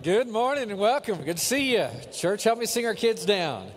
Good morning and welcome. Good to see you. Church, help me sing our kids down.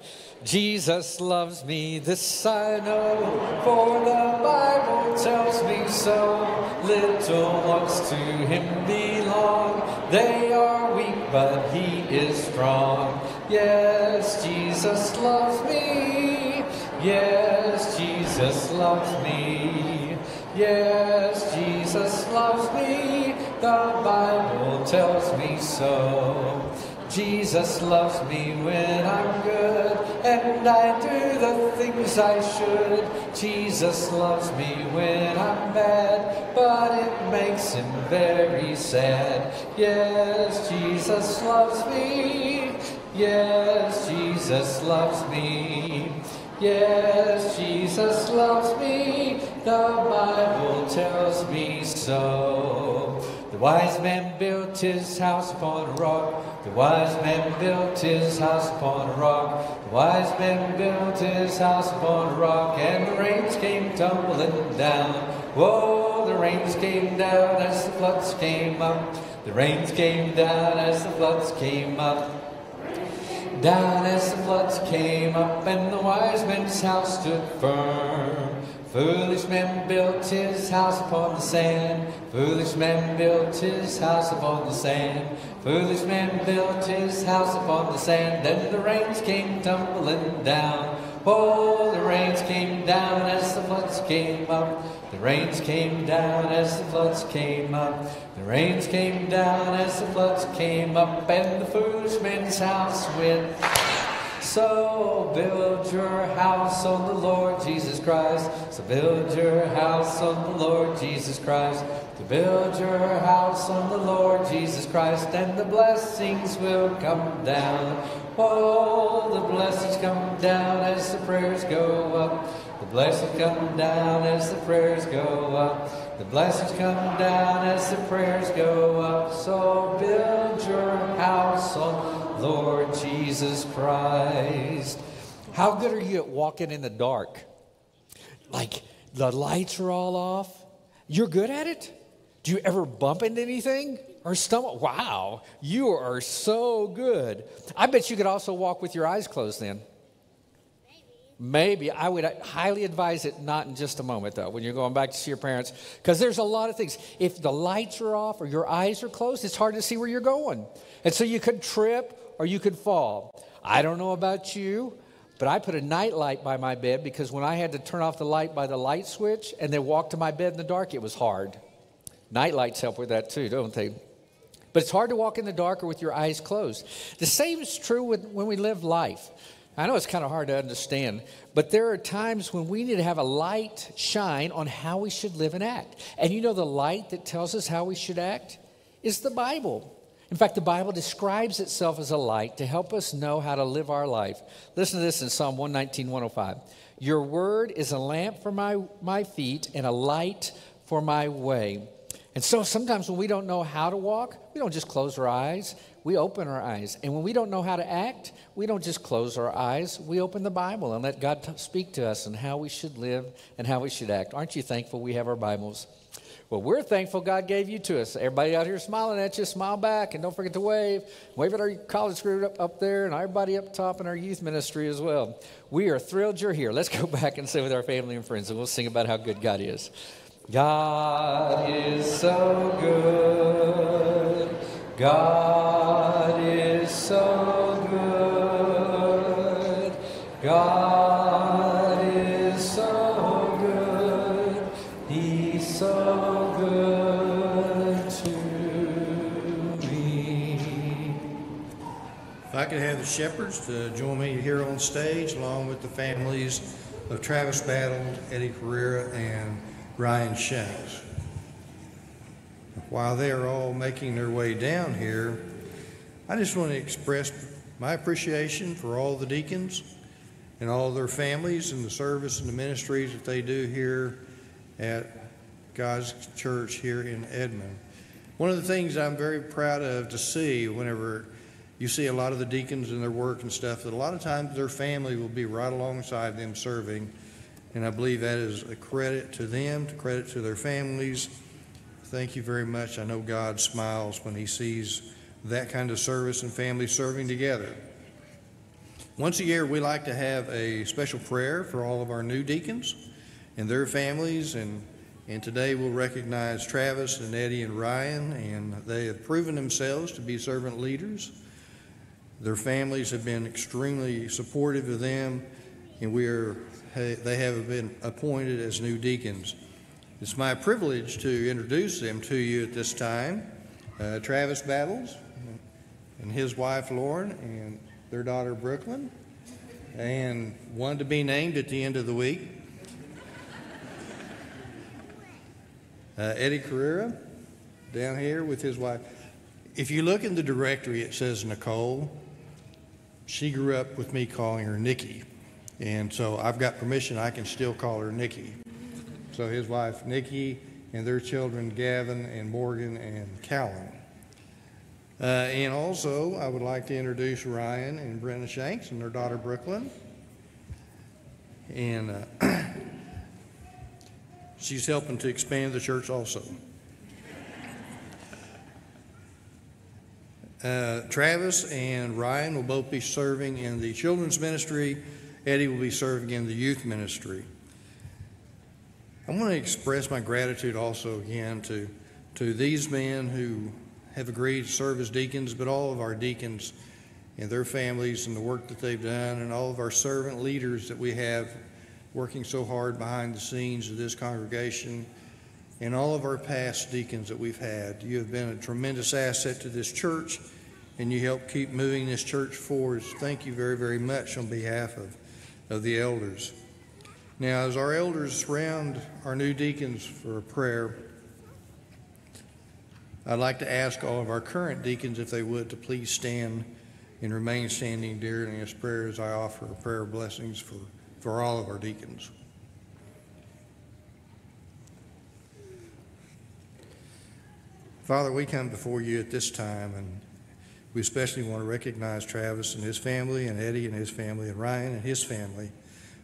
Jesus loves me, this I know, for the Bible tells me so. Little ones to him belong, they are weak, but he is strong. Yes, Jesus loves me. Yes, Jesus loves me. Yes, Jesus loves me. The Bible tells me so. Jesus loves me when I'm good, and I do the things I should. Jesus loves me when I'm bad, but it makes him very sad. Yes, Jesus loves me. Yes, Jesus loves me. Yes, Jesus loves me. The Bible tells me so. The wise man built his house upon a rock. The wise man built his house upon a rock. The wise man built his house upon a rock, and the rains came tumbling down. Whoa, the rains came down as the floods came up. The rains came down as the floods came up. Down as the floods came up, and the wise man's house stood firm. Foolish man built his house upon the sand. Foolish man built his house upon the sand. Foolish man built his house upon the sand. Then the rains came tumbling down. Oh, the rains came down as the floods came up. The rains came down as the floods came up. The rains came down as the floods came up. And the foolish man's house went. So build your house on the Lord Jesus Christ. So build your house on the Lord Jesus Christ. To build your house on the Lord Jesus Christ, and the blessings will come down. Oh, the blessings come down as the prayers go up. The blessings come down as the prayers go up. The blessings come down as the prayers go up. So build your house on Lord Jesus Christ. How good are you at walking in the dark? Like the lights are all off. You're good at it? Do you ever bump into anything or stumble? Wow, you are so good. I bet you could also walk with your eyes closed then. Maybe. I would highly advise it not in just a moment, though, when you're going back to see your parents, because there's a lot of things. If the lights are off or your eyes are closed, it's hard to see where you're going. And so you could trip or you could fall. I don't know about you, but I put a night light by my bed, because when I had to turn off the light by the light switch and then walk to my bed in the dark, it was hard. Night lights help with that too, don't they? But it's hard to walk in the dark or with your eyes closed. The same is true when we live life. I know it's kind of hard to understand, but there are times when we need to have a light shine on how we should live and act. And you know, the light that tells us how we should act is the Bible. In fact, the Bible describes itself as a light to help us know how to live our life. Listen to this in Psalm 119, 105. Your word is a lamp for my feet and a light for my way. And so sometimes when we don't know how to walk, we don't just close our eyes, we open our eyes. And when we don't know how to act, we don't just close our eyes, we open the Bible and let God speak to us on how we should live and how we should act. Aren't you thankful we have our Bibles? Well, we're thankful God gave you to us. Everybody out here smiling at you, smile back, and don't forget to wave. Wave at our college group up there, and everybody up top in our youth ministry as well. We are thrilled you're here. Let's go back and sit with our family and friends, and we'll sing about how good God is. God is so good. God is so good. God is so good. He's so good. If I could have the shepherds to join me here on stage, along with the families of Travis Battles, Eddie Carrera, and Ryan Shanks. While they're all making their way down here, I just want to express my appreciation for all the deacons and all their families and the service and the ministries that they do here at God's Church here in Edmond. One of the things I'm very proud of to see whenever you see a lot of the deacons and their work and stuff, that a lot of times their family will be right alongside them serving, and I believe that is a credit to them, a credit to their families. Thank you very much. I know God smiles when he sees that kind of service and family serving together. Once a year, we like to have a special prayer for all of our new deacons and their families, and today we'll recognize Travis and Eddie and Ryan, and they have proven themselves to be servant leaders. Their families have been extremely supportive of them, and they have been appointed as new deacons. It's my privilege to introduce them to you at this time. Travis Battles and his wife Lauren and their daughter Brooklyn, and one to be named at the end of the week. Eddie Carrera down here with his wife. If you look in the directory, it says Nicole. She grew up with me calling her Nikki, and so I've got permission. I can still call her Nikki. So his wife Nikki and their children Gavin and Morgan and Callum. And also, I would like to introduce Ryan and Brenda Shanks and their daughter Brooklyn. And she's helping to expand the church also. Travis and Ryan will both be serving in the children's ministry. Eddie will be serving in the youth ministry. I want to express my gratitude also again to these men who have agreed to serve as deacons, but all of our deacons and their families and the work that they've done, and all of our servant leaders that we have working so hard behind the scenes of this congregation, and all of our past deacons that we've had. You have been a tremendous asset to this church, and you help keep moving this church forward. Thank you very, very much on behalf of the elders. Now, as our elders surround our new deacons for a prayer, I'd like to ask all of our current deacons, if they would, to please stand and remain standing during this prayer as I offer a prayer of blessings for all of our deacons. Father, we come before you at this time, and we especially want to recognize Travis and his family, and Eddie and his family, and Ryan and his family,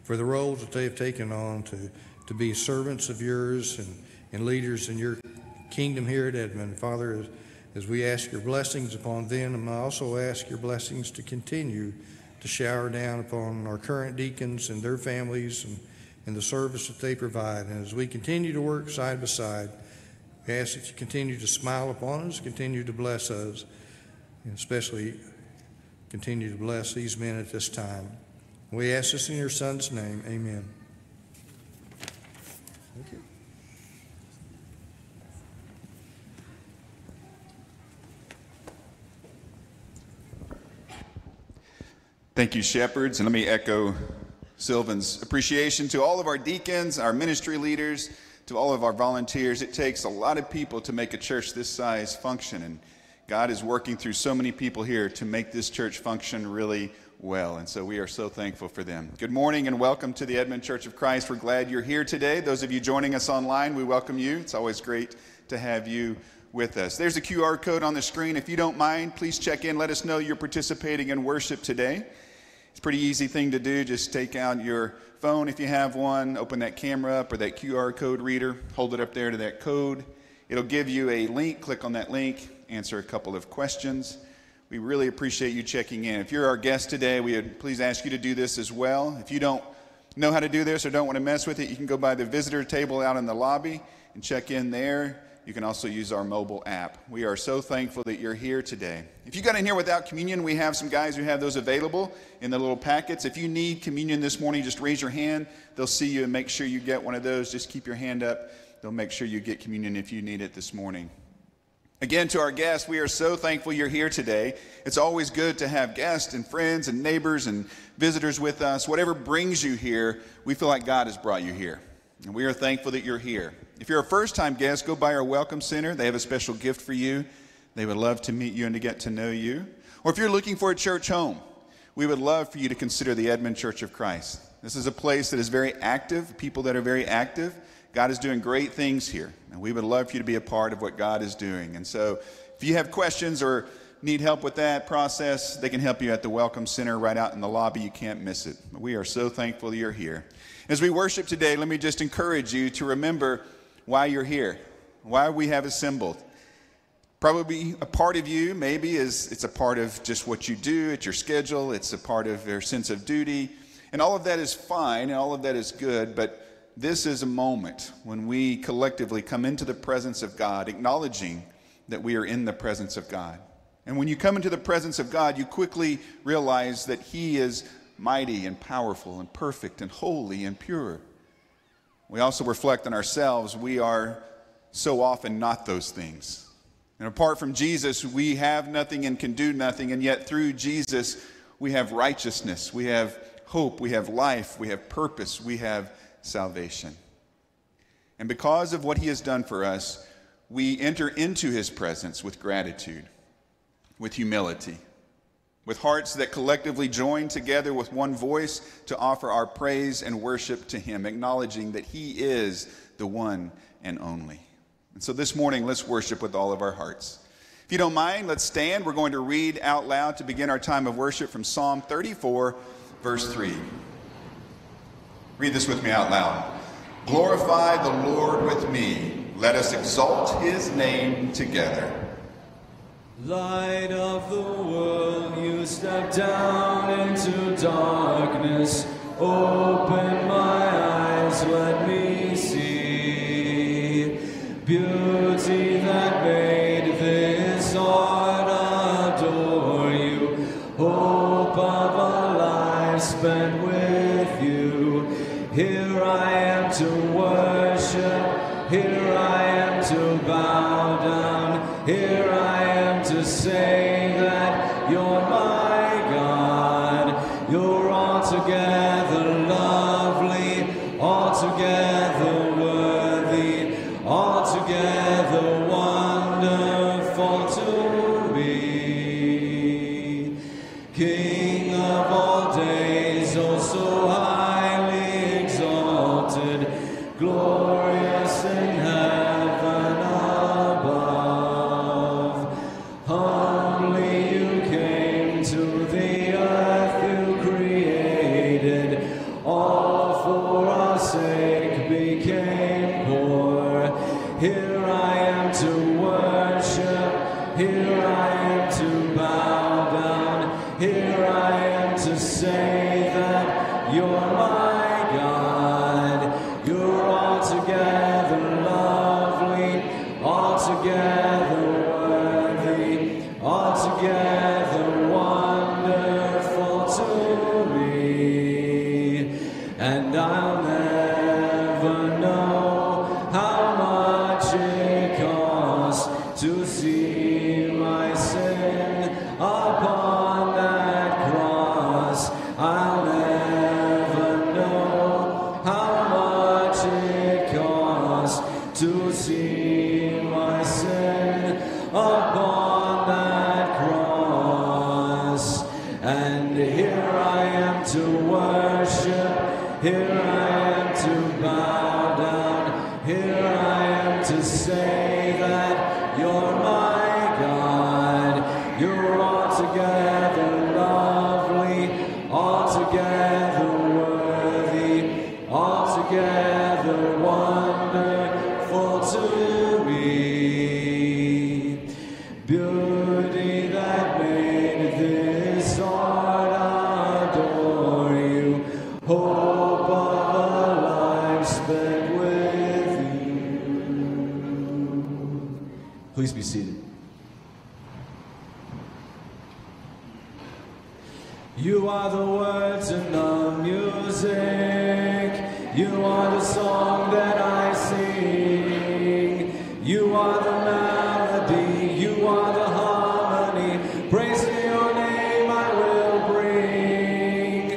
for the roles that they have taken on to be servants of yours and leaders in your kingdom here at Edmond. Father, as we ask your blessings upon them, and I also ask your blessings to continue to shower down upon our current deacons and their families and the service that they provide. And as we continue to work side by side, we ask that you continue to smile upon us, continue to bless us, and especially continue to bless these men at this time. We ask this in your Son's name. Amen. Thank you. Thank you, shepherds. And let me echo Sylvan's appreciation to all of our deacons, our ministry leaders, to all of our volunteers. It takes a lot of people to make a church this size function, and God is working through so many people here to make this church function really well, and so we are so thankful for them. Good morning and welcome to the Edmond Church of Christ. We're glad you're here today. Those of you joining us online, we welcome you. It's always great to have you with us. There's a QR code on the screen. If you don't mind, please check in. Let us know you're participating in worship today. It's a pretty easy thing to do. Just take out your phone if you have one, open that camera up or that QR code reader, hold it up there to that code. It'll give you a link. Click on that link, answer a couple of questions. We really appreciate you checking in. If you're our guest today, we would please ask you to do this as well. If you don't know how to do this or don't want to mess with it, you can go by the visitor table out in the lobby and check in there. You can also use our mobile app. We are so thankful that you're here today. If you got in here without communion, we have some guys who have those available in the little packets. If you need communion this morning, just raise your hand. They'll see you and make sure you get one of those. Just keep your hand up. They'll make sure you get communion if you need it this morning. Again, to our guests, we are so thankful you're here today. It's always good to have guests and friends and neighbors and visitors with us. Whatever brings you here, we feel like God has brought you here, and we are thankful that you're here. If you're a first-time guest, go by our Welcome Center. They have a special gift for you. They would love to meet you and to get to know you. Or if you're looking for a church home, we would love for you to consider the Edmond Church of Christ. This is a place that is very active, people that are very active. God is doing great things here, and we would love for you to be a part of what God is doing. And so if you have questions or need help with that process, they can help you at the Welcome Center right out in the lobby. You can't miss it. We are so thankful you're here. As we worship today, let me just encourage you to remember why you're here, why we have assembled. Probably a part of you, maybe, is it's a part of just what you do, it's your schedule, it's a part of your sense of duty. And all of that is fine, and all of that is good, but this is a moment when we collectively come into the presence of God, acknowledging that we are in the presence of God. And when you come into the presence of God, you quickly realize that He is mighty and powerful and perfect and holy and pure. We also reflect on ourselves. We are so often not those things. And apart from Jesus, we have nothing and can do nothing. And yet through Jesus, we have righteousness, we have hope, we have life, we have purpose, we have salvation. And because of what He has done for us, we enter into His presence with gratitude, with humility, with hearts that collectively join together with one voice to offer our praise and worship to Him, acknowledging that He is the one and only. And so this morning, let's worship with all of our hearts. If you don't mind, let's stand. We're going to read out loud to begin our time of worship from Psalm 34, verse 3. Read this with me out loud. Glorify the Lord with me. Let us exalt His name together. Light of the world, you step down into darkness. Open my eyes, let me see beauty that made this art adore you. Hope of a life spent with you. Here I am to worship, here I am to bow down, here I am to say that you're my God, you're altogether lovely, altogether worthy, altogether wonderful to me. King of all days, oh so highly exalted, glorious in heaven above. Humbly you came to the earth, you created, all for our sake became poor. Here I am to worship, here I am to bow down, here I am to say that you're my God, you're altogether lovely, altogether altogether wonderful to me, and I'll never know how much it costs to see my sin upon that cross. I'll never know how much it costs to see my sin upon that cross. And here I am to worship, here I am to bow down, here I am to say that you're my God, you're altogether lovely, altogether worthy, altogether wonderful to me. Beauty that made this heart adore you, hope of a life spent with you. Please be seated. You are the words and the music, you are the song that I sing, you are the melody, you are the harmony, praise to your name I will bring.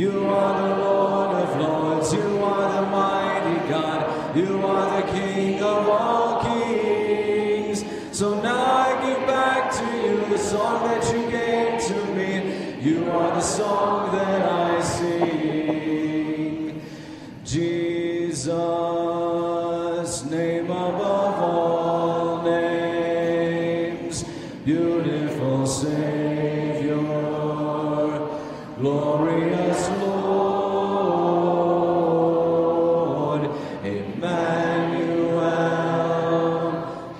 You are the Lord of lords, you are the mighty God, you are the King of all kings. So now I give back to you the song that you gave to me. You are the song that I sing. Jesus, name above all names, beautiful Savior, glorious Lord, Emmanuel,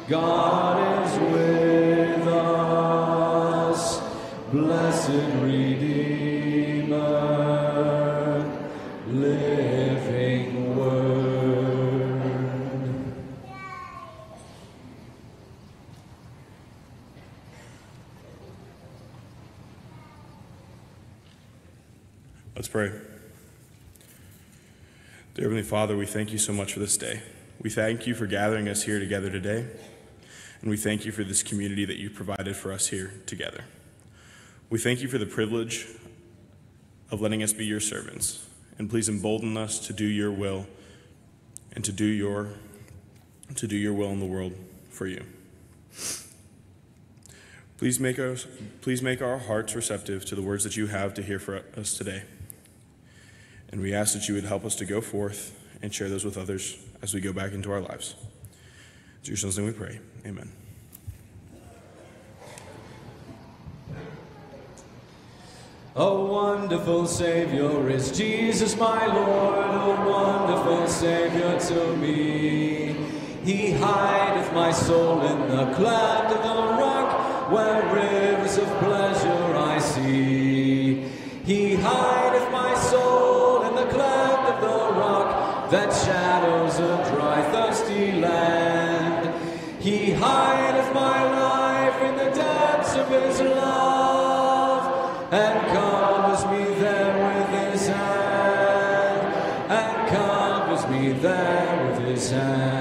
God is with us. Let's pray. Dear Heavenly Father, we thank you so much for this day. We thank you for gathering us here together today, and we thank you for this community that you provided for us here together. We thank you for the privilege of letting us be your servants, and please embolden us to do your will and to do your will in the world for you. Please make our hearts receptive to the words that you have to hear for us today. And we ask that you would help us to go forth and share those with others as we go back into our lives. In your son's name we pray, amen. Oh, wonderful Savior is Jesus my Lord, oh, wonderful Savior to me. He hideth my soul in the cleft of the rock, where rivers of pleasure I see. He hideth my soul in the cleft of the rock, that shadows a dry, thirsty land. He hideth my life in the depths of his love, and covers me there with his hand, and covers me there with his hand.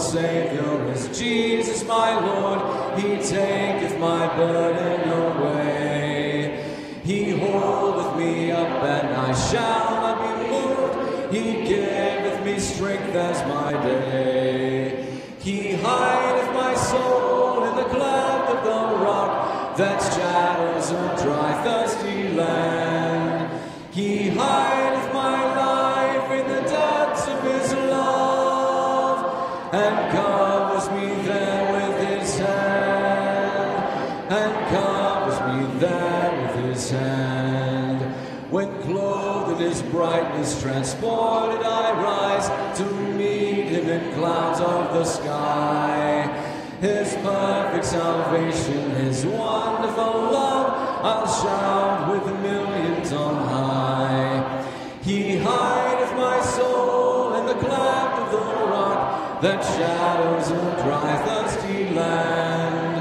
Savior is Jesus my Lord, he taketh my burden away. He holdeth me up and I shall not be moved, he giveth me strength as my day. He hideth my soul in the cleft of the rock, that shadows a dry, thirsty land. He hideth my life in the depths of his love, and covers me there with his hand, and covers me there with his hand. When clothed in his brightness, transported I rise to meet him in clouds of the sky. His perfect salvation, his wonderful love, I'll shout with millions on high. He hideth my soul in the cleft of the rock, that shadows a dry, thirsty land.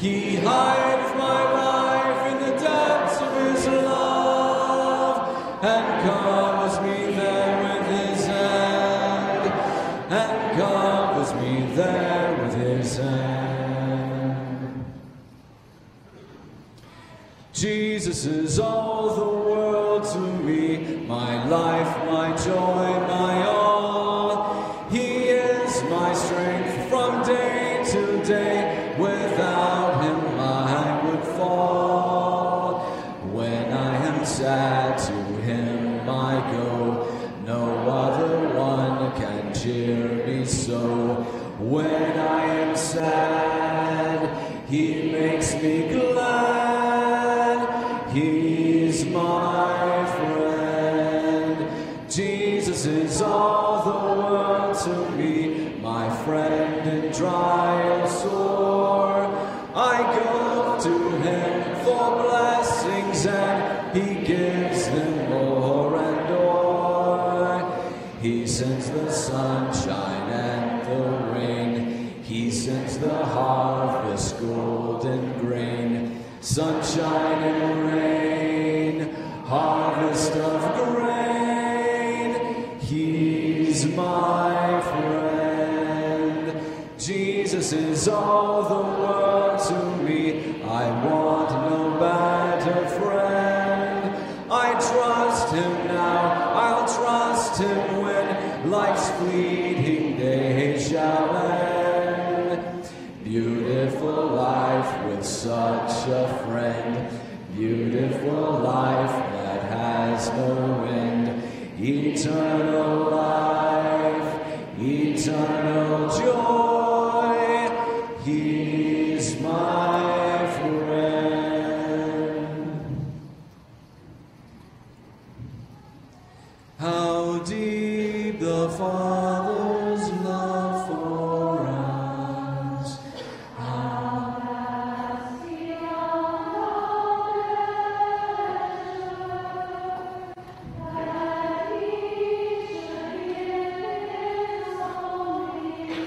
He hideth my life in the depths of his love, and covers me there with his hand, and covers me there with his hand. Jesus is all the world to me, my life, my joy, my all. Without him I would fall. When I am sad, to him I go. No other one can cheer me so. When I am sad, he makes me glad. He's my friend. Jesus is all the world to me, my friend in trial. And he gives them more and more. He sends the sunshine and the rain. He sends the harvest, golden grain. Sunshine and rain, harvest of grain. He's my friend. Jesus is all the world to me. I want no better friend. I trust him now, I'll trust him when life's fleeting day shall end. Beautiful life with such a friend, beautiful life that has no end. Eternal life, eternal joy, he's my Father's love for us. How vast beyond all measure, that he should give his only Son.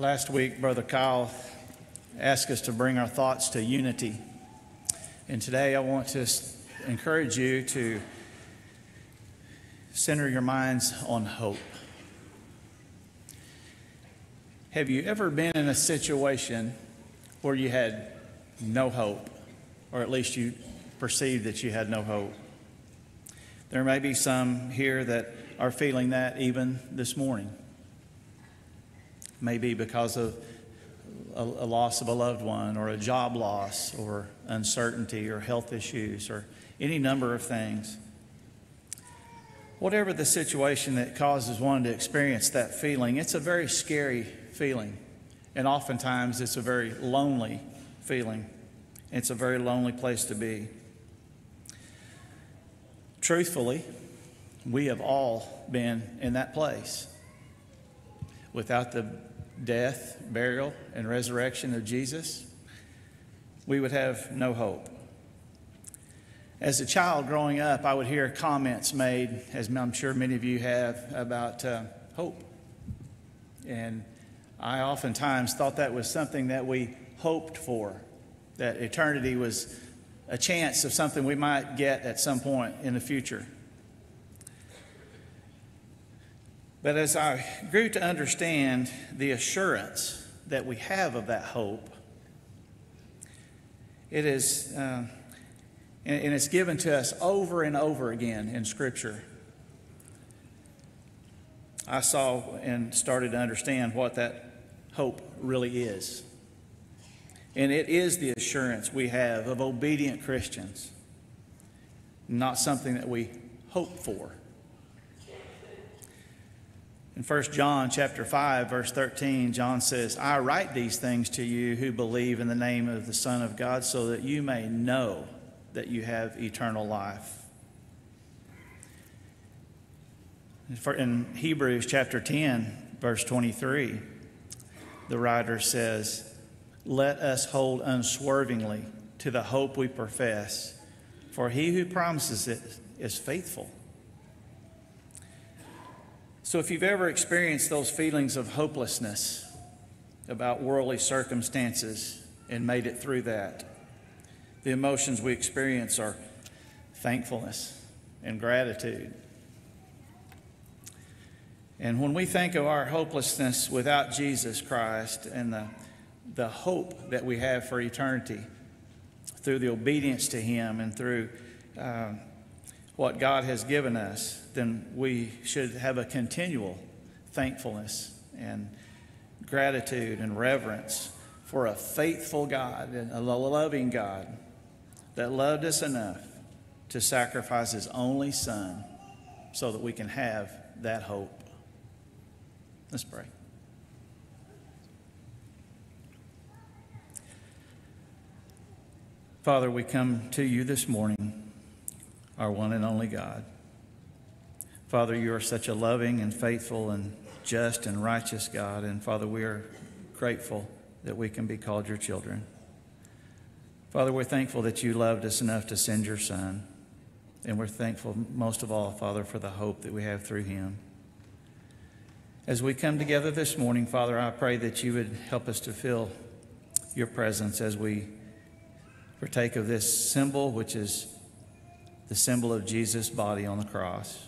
Last week, Brother Kyle asked us to bring our thoughts to unity. And today I want to encourage you to center your minds on hope. Have you ever been in a situation where you had no hope, or at least you perceived that you had no hope? There may be some here that are feeling that even this morning. Maybe because of a loss of a loved one, or a job loss, or uncertainty, or health issues, or any number of things. Whatever the situation that causes one to experience that feeling, it's a very scary feeling. And oftentimes it's a very lonely feeling. It's a very lonely place to be. Truthfully, we have all been in that place. Without the death, burial, and resurrection of Jesus, we would have no hope. As a child growing up, I would hear comments made, as I'm sure many of you have, about hope. And I oftentimes thought that was something that we hoped for, that eternity was a chance of something we might get at some point in the future. But as I grew to understand the assurance that we have of that hope, it is, and it's given to us over and over again in Scripture. I saw and started to understand what that hope really is. And it is the assurance we have of obedient Christians, not something that we hope for. In 1 John chapter 5, verse 13, John says, "I write these things to you who believe in the name of the Son of God, so that you may know that you have eternal life." In Hebrews chapter 10, verse 23, the writer says, "Let us hold unswervingly to the hope we profess, for he who promises it is faithful." So if you've ever experienced those feelings of hopelessness about worldly circumstances and made it through that, the emotions we experience are thankfulness and gratitude. And when we think of our hopelessness without Jesus Christ and the hope that we have for eternity through the obedience to Him and through what God has given us, then we should have a continual thankfulness and gratitude and reverence for a faithful God and a loving God that loved us enough to sacrifice His only Son so that we can have that hope. Let's pray. Father, we come to you this morning, our one and only God. Father, you are such a loving and faithful and just and righteous God. And Father, we are grateful that we can be called your children. Father, we're thankful that you loved us enough to send your Son. And we're thankful most of all, Father, for the hope that we have through him. As we come together this morning, Father, I pray that you would help us to feel your presence as we partake of this symbol, which is the symbol of Jesus' body on the cross.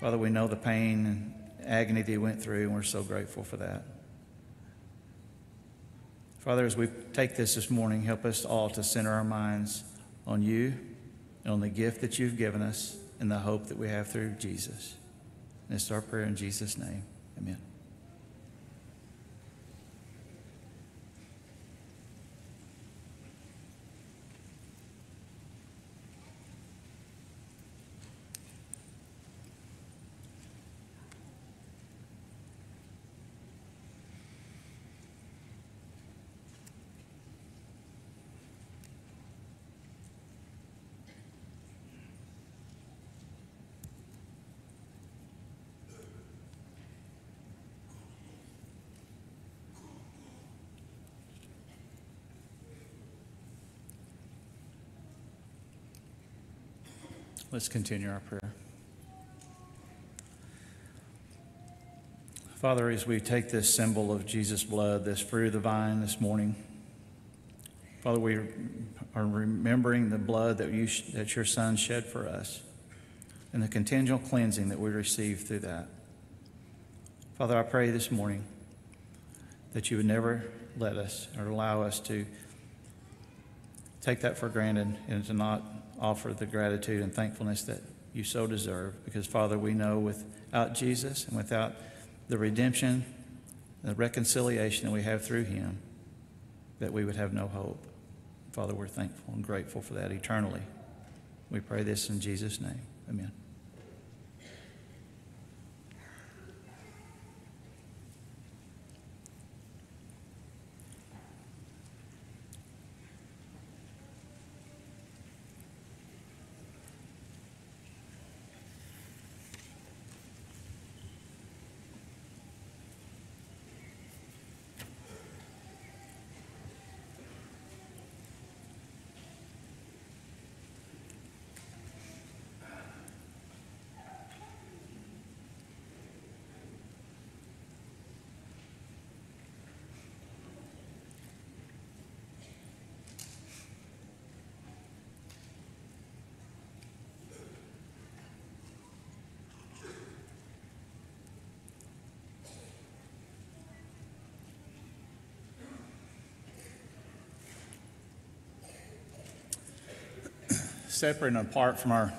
Father, we know the pain and agony that he went through, and we're so grateful for that. Father, as we take this morning, help us all to center our minds on you and on the gift that you've given us and the hope that we have through Jesus. And it's our prayer in Jesus' name. Amen. Let's continue our prayer. Father, as we take this symbol of Jesus' blood, this fruit of the vine this morning, Father, we are remembering the blood that your Son shed for us and the continual cleansing that we receive through that. Father, I pray this morning that you would never let us or allow us to take that for granted and to not offer the gratitude and thankfulness that you so deserve. Because, Father, we know without Jesus and without the redemption, the reconciliation that we have through him, that we would have no hope. Father, we're thankful and grateful for that eternally. We pray this in Jesus' name. Amen. Separate and apart from our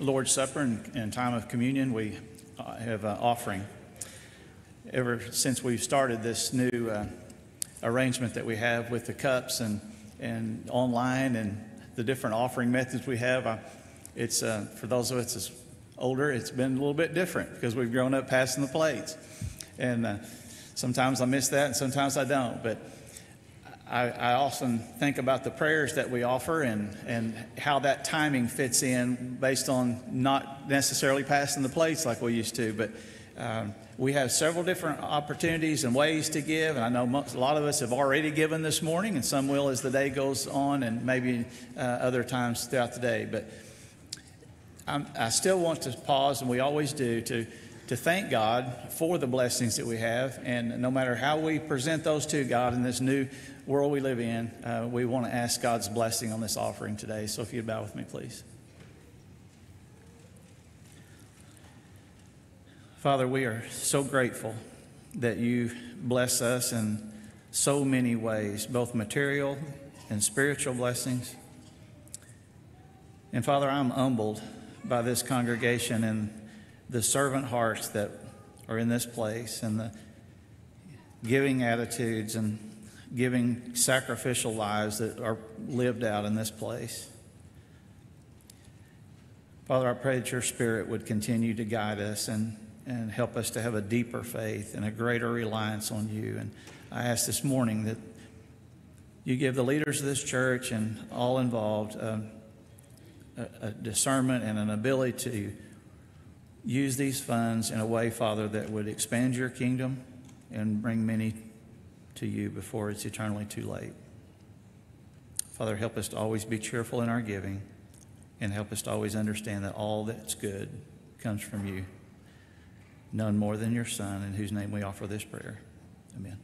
Lord's Supper and time of communion, we have an offering. Ever since we've started this new arrangement that we have with the cups and online and the different offering methods we have, it's for those of us that's older, it's been a little bit different because we've grown up passing the plates. And sometimes I miss that and sometimes I don't. But I often think about the prayers that we offer and how that timing fits in based on not necessarily passing the plates like we used to. But we have several different opportunities and ways to give. And I know a lot of us have already given this morning, and some will as the day goes on and maybe other times throughout the day. But I still want to pause, and we always do, to thank God for the blessings that we have. And no matter how we present those to God in this new world we live in, we want to ask God's blessing on this offering today. So if you'd bow with me, please. Father, we are so grateful that you bless us in so many ways, both material and spiritual blessings. And Father, I'm humbled by this congregation and the servant hearts that are in this place and the giving attitudes and giving sacrificial lives that are lived out in this place. Father, I pray that your Spirit would continue to guide us and help us to have a deeper faith and a greater reliance on you. And I ask this morning that you give the leaders of this church and all involved a discernment and an ability to use these funds in a way, Father, that would expand your kingdom and bring many to you before it's eternally too late. Father, help us to always be cheerful in our giving and help us to always understand that all that's good comes from you, none more than your Son, in whose name we offer this prayer. Amen.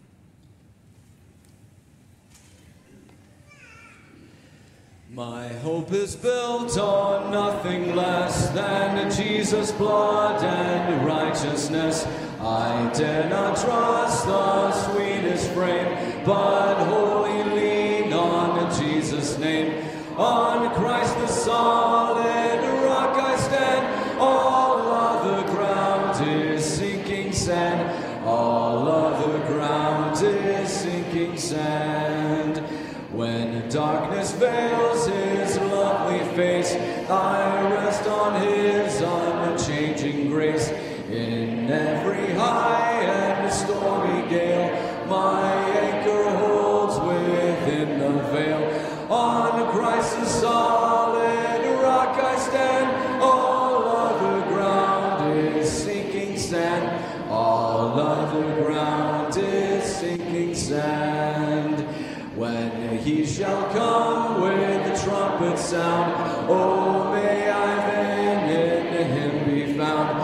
My hope is built on nothing less than Jesus' blood and righteousness. I dare not trust the sweetest frame, but wholly lean on Jesus' name. On Christ the solid rock I stand, all other ground is sinking sand. All other ground is sinking sand. When darkness veils his lovely face, I rest on his unchanging grace. In every high and stormy gale, my anchor holds within the veil. On Christ the solid rock I stand, all other ground is sinking sand. All other ground is sinking sand. When he shall come with the trumpet sound, oh, may I then in him be found.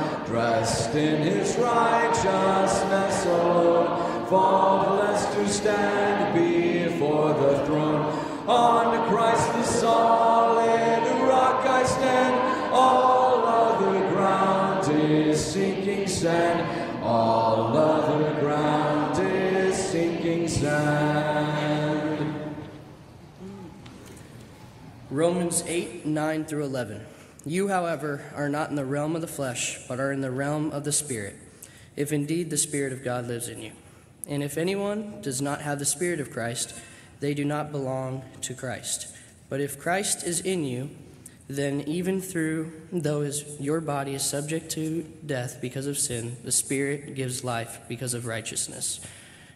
Blessed in his righteousness alone, faultless to stand before the throne. On Christ the solid rock I stand, all other ground is sinking sand, all other ground is sinking sand. Romans 8, 9 through 11. You, however, are not in the realm of the flesh, but are in the realm of the Spirit, if indeed the Spirit of God lives in you. And if anyone does not have the Spirit of Christ, they do not belong to Christ. But if Christ is in you, then even though your body is subject to death because of sin, the Spirit gives life because of righteousness.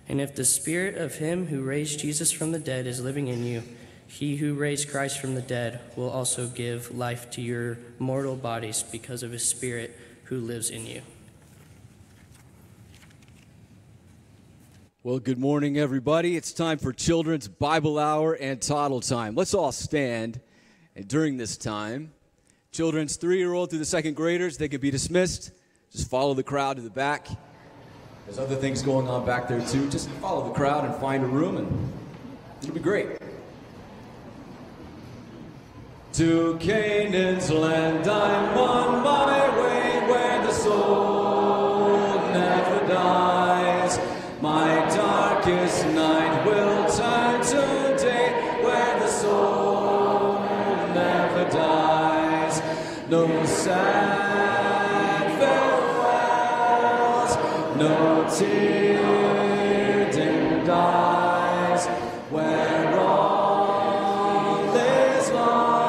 And if the Spirit of him who raised Jesus from the dead is living in you, he who raised Christ from the dead will also give life to your mortal bodies because of his Spirit who lives in you. Well, good morning, everybody. It's time for Children's Bible Hour and Toddle Time. Let's all stand. And during this time, children's 3-year-old through the second graders, they can be dismissed. Just follow the crowd to the back. There's other things going on back there, too. Just follow the crowd and find a room, and it'll be great. To Canaan's land I'm on my way, where the soul never dies. My darkest night will turn to day, where the soul never dies. No sad farewells, no tear dim dies, where all is lost.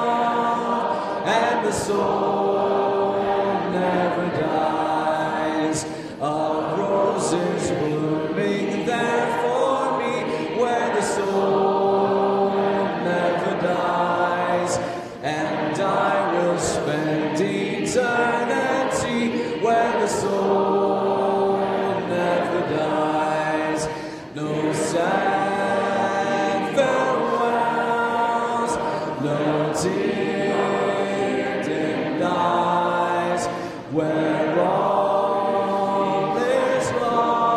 Soul never dies, of roses blooming there for me, where the soul never dies, and I will spend eternity, where the soul never dies, no sad farewells, no tears. Where all is love and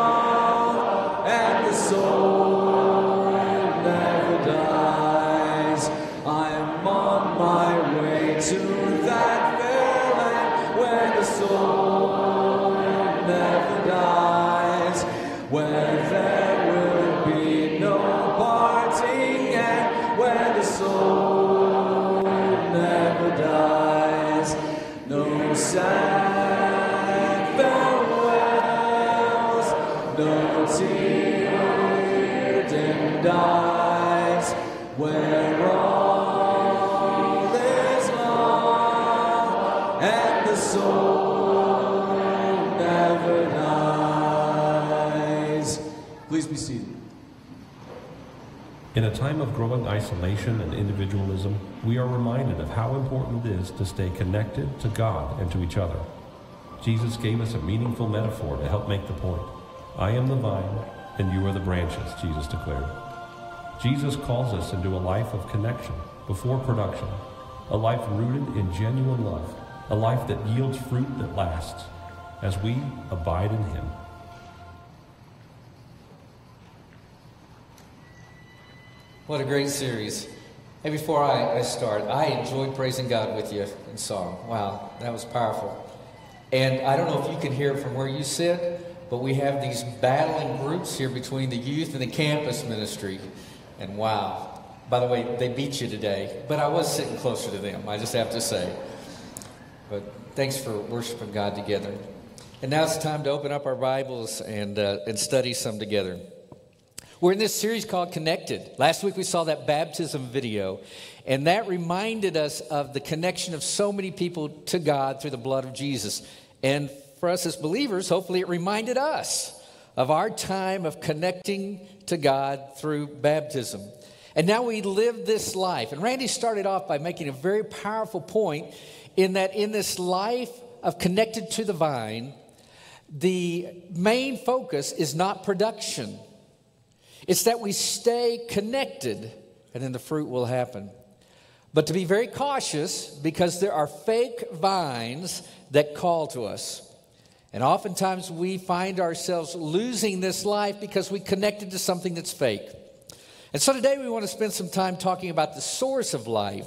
the soul never dies. I'm on my way to that fair land where the soul never dies, where there will be no parting and where the soul never dies. No sad tear dim dies, where all is love and the soul never dies. Please be seated. In a time of growing isolation and individualism, we are reminded of how important it is to stay connected to God and to each other. Jesus gave us a meaningful metaphor to help make the point. I am the vine, and you are the branches, Jesus declared. Jesus calls us into a life of connection before production, a life rooted in genuine love, a life that yields fruit that lasts, as we abide in him. What a great series. Hey, before I start, I enjoyed praising God with you in song. Wow, that was powerful. And I don't know if you can hear it from where you sit, but we have these battling groups here between the youth and the campus ministry. And wow. By the way, they beat you today. But I was sitting closer to them, I just have to say. But thanks for worshiping God together. And now it's time to open up our Bibles and study some together. We're in this series called Connected. Last week we saw that baptism video. And that reminded us of the connection of so many people to God through the blood of Jesus. And for us as believers, hopefully it reminded us of our time of connecting to God through baptism. And now we live this life. And Randy started off by making a very powerful point in that in this life of connected to the vine, the main focus is not production. It's that we stay connected and then the fruit will happen. But to be very cautious because there are fake vines that call to us. And oftentimes we find ourselves losing this life because we connected to something that's fake. And so today we want to spend some time talking about the source of life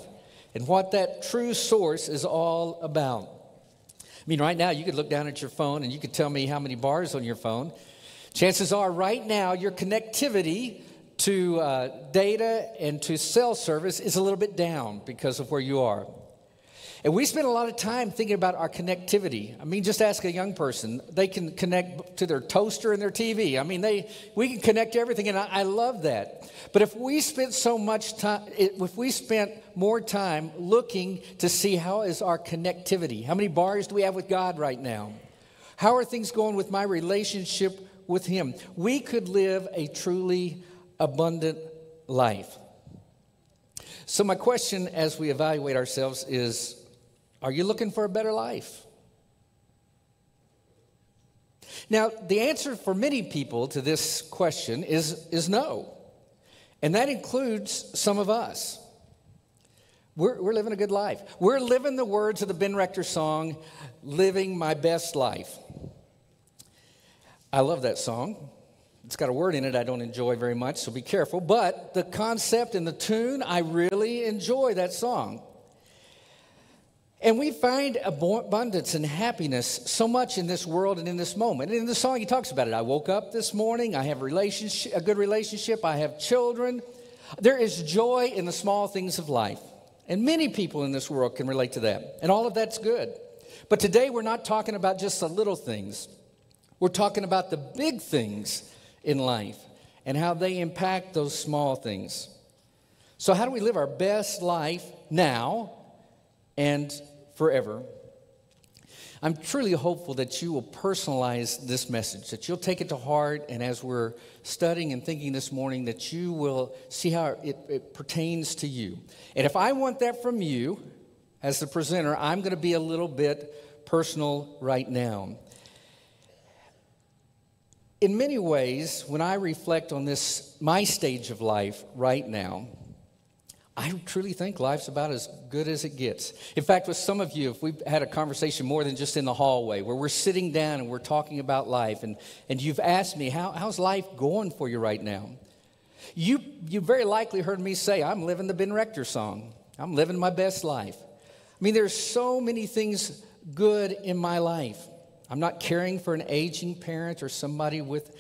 and what that true source is all about. I mean, right now you could look down at your phone and you could tell me how many bars on your phone. Chances are right now your connectivity to data and to cell service is a little bit down because of where you are. And we spend a lot of time thinking about our connectivity. I mean, just ask a young person. They can connect to their toaster and their TV. I mean, we can connect to everything, and I love that. But if we spent so much time, if we spent more time looking to see how is our connectivity, how many bars do we have with God right now? How are things going with my relationship with Him? We could live a truly abundant life. So my question as we evaluate ourselves is, are you looking for a better life? Now, the answer for many people to this question is no. And that includes some of us. We're living a good life. We're living the words of the Ben Rector song, Living My Best Life. I love that song. It's got a word in it I don't enjoy very much, so be careful. But the concept and the tune, I really enjoy that song. And we find abundance and happiness so much in this world and in this moment. And in the song, he talks about it. I woke up this morning. I have a good relationship. I have children. There is joy in the small things of life. And many people in this world can relate to that. And all of that's good. But today, we're not talking about just the little things. We're talking about the big things in life and how they impact those small things. So how do we live our best life now and forever? I'm truly hopeful that you will personalize this message, that you'll take it to heart, and as we're studying and thinking this morning, that you will see how it pertains to you. And if I want that from you, as the presenter, I'm going to be a little bit personal right now. In many ways, when I reflect on this, my stage of life right now, I truly think life's about as good as it gets. In fact, with some of you, if we've had a conversation more than just in the hallway, where we're sitting down and we're talking about life, and you've asked me, how's life going for you right now? You very likely heard me say, I'm living the Ben Rector song. I'm living my best life. I mean, there's so many things good in my life. I'm not caring for an aging parent or somebody with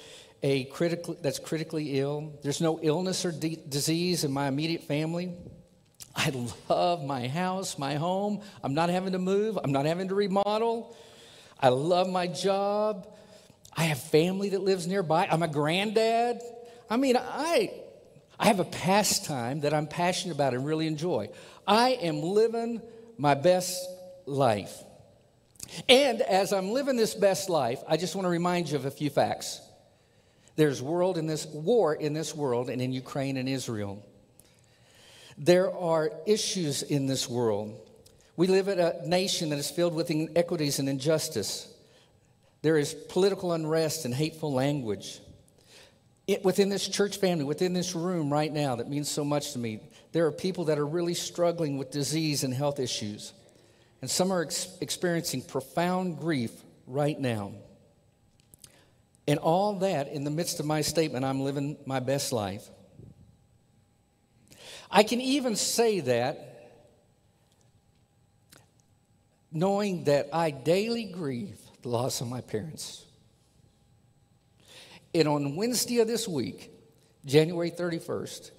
that's critically ill. There's no illness or disease in my immediate family. I love my house, my home. I'm not having to move. I'm not having to remodel. I love my job. I have family that lives nearby. I'm a granddad. I mean, I have a pastime that I'm passionate about and really enjoy. I am living my best life. And as I'm living this best life, I just want to remind you of a few facts. There's war in this world and in Ukraine and Israel. There are issues in this world. We live in a nation that is filled with inequities and injustice. There is political unrest and hateful language. Within this church family, within this room right now that means so much to me, there are people that are really struggling with disease and health issues. And some are experiencing profound grief right now. And all that in the midst of my statement, I'm living my best life. I can even say that knowing that I daily grieve the loss of my parents. And on Wednesday of this week, January 31st,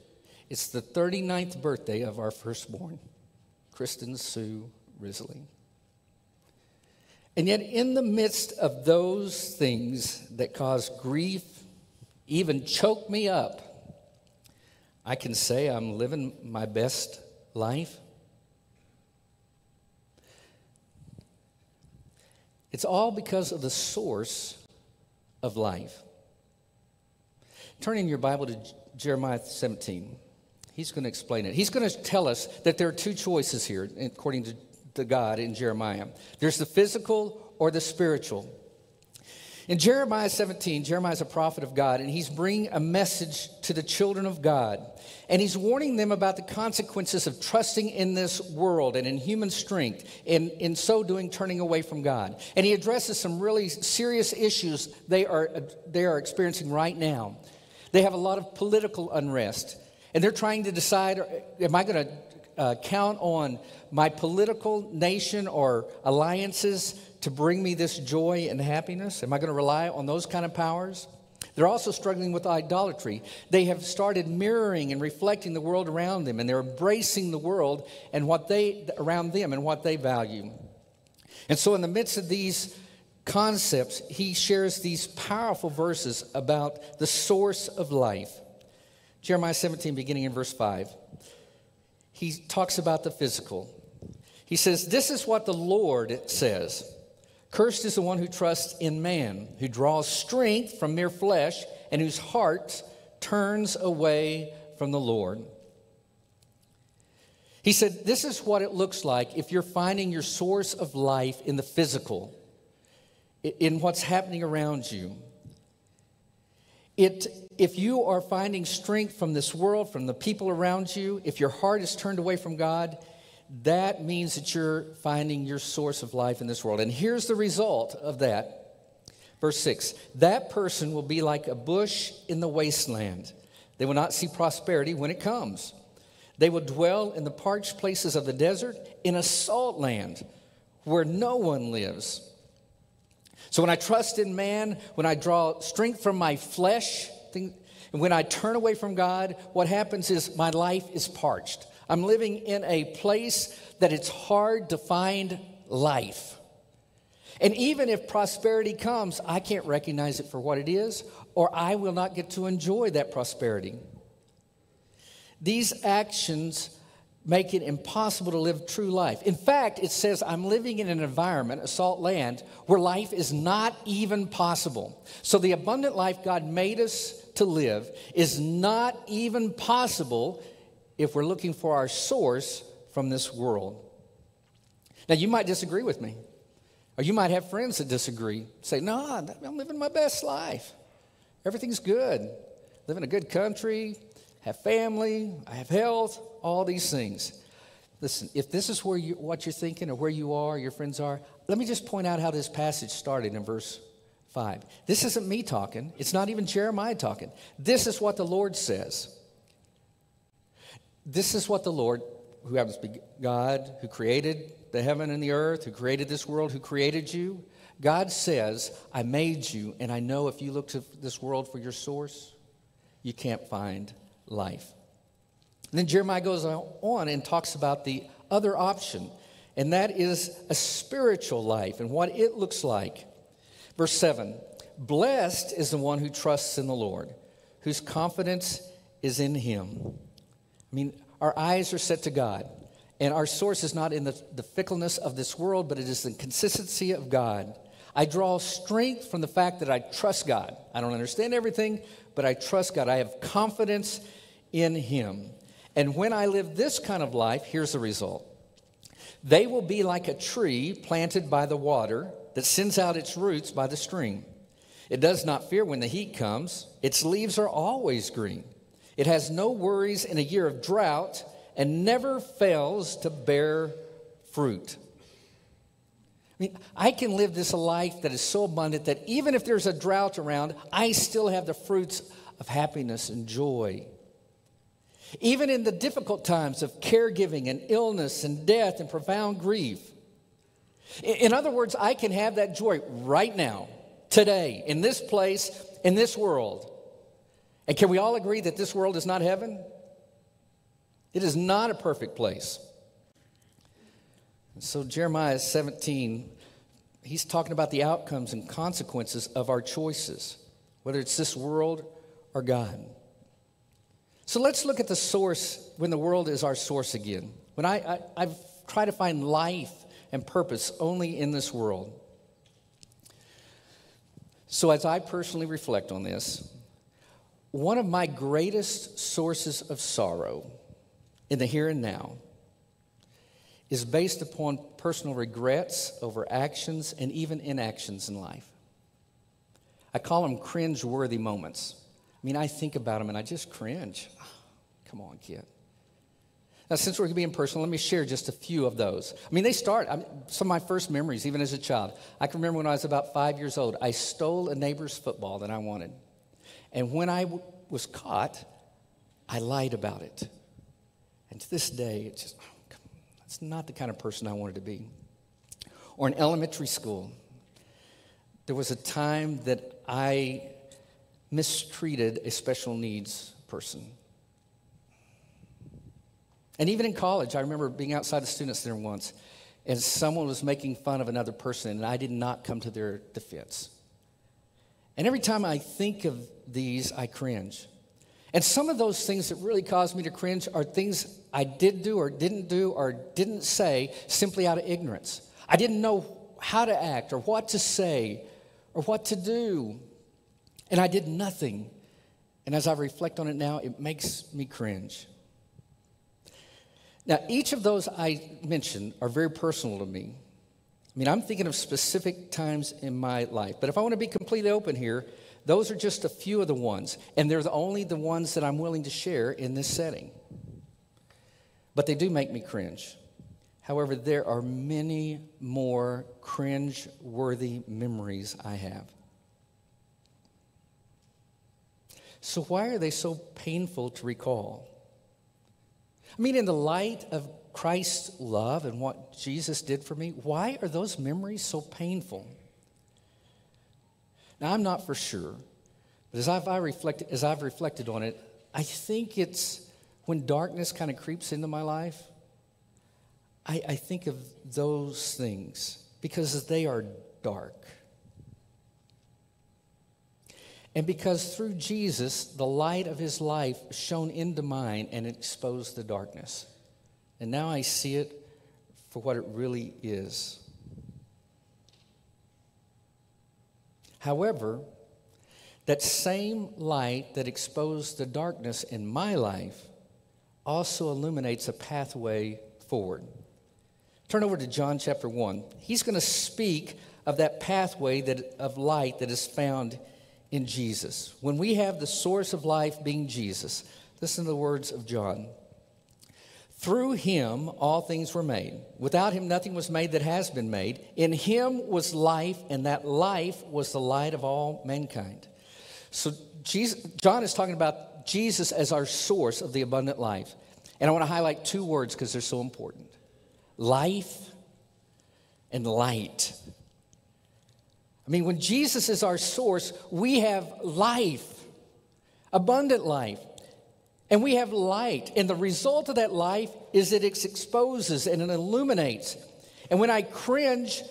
it's the 39th birthday of our firstborn, Kristen Sue. And yet in the midst of those things that cause grief, even choke me up, I can say I'm living my best life. It's all because of the source of life. Turn in your Bible to Jeremiah 17. He's going to explain it. He's going to tell us that there are two choices here, according to God in Jeremiah. There's the physical or the spiritual. In Jeremiah 17, Jeremiah is a prophet of God, and he's bringing a message to the children of God. And he's warning them about the consequences of trusting in this world and in human strength, and in so doing, turning away from God. And he addresses some really serious issues they are experiencing right now. They have a lot of political unrest, and they're trying to decide, am I going to count on my political nation or alliances to bring me this joy and happiness? Am I going to rely on those kind of powers? They're also struggling with idolatry. They have started mirroring and reflecting the world around them, and they're embracing the world and what they around them and what they value. And so in the midst of these concepts, he shares these powerful verses about the source of life. Jeremiah 17, beginning in verse 5. He talks about the physical. He says, "This is what the Lord says. Cursed is the one who trusts in man, who draws strength from mere flesh, and whose heart turns away from the Lord." He said, this is what it looks like if you're finding your source of life in the physical, in what's happening around you. If you are finding strength from this world, from the people around you, if your heart is turned away from God, that means that you're finding your source of life in this world. And here's the result of that. Verse 6, that person will be like a bush in the wasteland. They will not see prosperity when it comes. They will dwell in the parched places of the desert, in a salt land where no one lives. So when I trust in man, when I draw strength from my flesh, and when I turn away from God, what happens is my life is parched. I'm living in a place that it's hard to find life. And even if prosperity comes, I can't recognize it for what it is, or I will not get to enjoy that prosperity. These actions make it impossible to live true life. In fact, it says I'm living in an environment, a salt land, where life is not even possible. So the abundant life God made us to live is not even possible if we're looking for our source from this world. Now, you might disagree with me, or you might have friends that disagree. Say, no, I'm living my best life. Everything's good. Live in a good country, have family, I have health, all these things. Listen, if this is where what you're thinking or where you are, your friends are, let me just point out how this passage started in verse 5. This isn't me talking. It's not even Jeremiah talking. This is what the Lord says. This is what the Lord, who happens to be God, who created the heaven and the earth, who created this world, who created you, God says, I made you, and I know if you look to this world for your source, you can't find life. And then Jeremiah goes on and talks about the other option, and that is a spiritual life and what it looks like. Verse 7, blessed is the one who trusts in the Lord, whose confidence is in him. I mean, our eyes are set to God, and our source is not in the fickleness of this world, but it is the consistency of God. I draw strength from the fact that I trust God. I don't understand everything, but I trust God. I have confidence in him. And when I live this kind of life, here's the result. They will be like a tree planted by the water that sends out its roots by the stream. It does not fear when the heat comes. Its leaves are always green. It has no worries in a year of drought and never fails to bear fruit. I mean, I can live this life that is so abundant that even if there's a drought around, I still have the fruits of happiness and joy. Even in the difficult times of caregiving and illness and death and profound grief. In other words, I can have that joy right now, today, in this place, in this world. And can we all agree that this world is not heaven? It is not a perfect place. And so Jeremiah 17, he's talking about the outcomes and consequences of our choices, whether it's this world or God. So let's look at the source when the world is our source again. When I've tried to find life and purpose only in this world. So as I personally reflect on this, one of my greatest sources of sorrow in the here and now is based upon personal regrets over actions and even inactions in life. I call them cringe-worthy moments. I mean, I think about them and I just cringe. Oh, come on, kid. Now, since we're being personal, let me share just a few of those. I mean, they start, some of my first memories, even as a child. I can remember when I was about 5 years old, I stole a neighbor's football that I wanted. And when I was caught, I lied about it. And to this day, it's just, oh, that's not the kind of person I wanted to be. Or in elementary school, there was a time that I mistreated a special needs person. And even in college, I remember being outside the student center once, and someone was making fun of another person, and I did not come to their defense. And every time I think of these, I cringe. And some of those things that really caused me to cringe are things I did do or didn't say simply out of ignorance. I didn't know how to act or what to say or what to do. And I did nothing. And as I reflect on it now, it makes me cringe. Now, each of those I mentioned are very personal to me. I mean, I'm thinking of specific times in my life. But if I want to be completely open here, those are just a few of the ones, and they're only the ones that I'm willing to share in this setting. But they do make me cringe. However, there are many more cringe-worthy memories I have. So why are they so painful to recall? I mean, in the light of Christ's love and what Jesus did for me, why are those memories so painful? Now, I'm not for sure, but as I've reflected on it, I think it's when darkness kind of creeps into my life, I think of those things because they are dark. And because through Jesus, the light of his life shone into mine and exposed the darkness. And now I see it for what it really is. However, that same light that exposed the darkness in my life also illuminates a pathway forward. Turn over to John chapter 1. He's going to speak of that pathway of light that is found in Jesus. When we have the source of life being Jesus, listen to the words of John. Through him all things were made. Without him nothing was made that has been made. In him was life, and that life was the light of all mankind. So John is talking about Jesus as our source of the abundant life. And I want to highlight two words because they're so important. Life and light. I mean, when Jesus is our source, we have life, abundant life. And we have light, and the result of that life is that it exposes and it illuminates. And when I cringe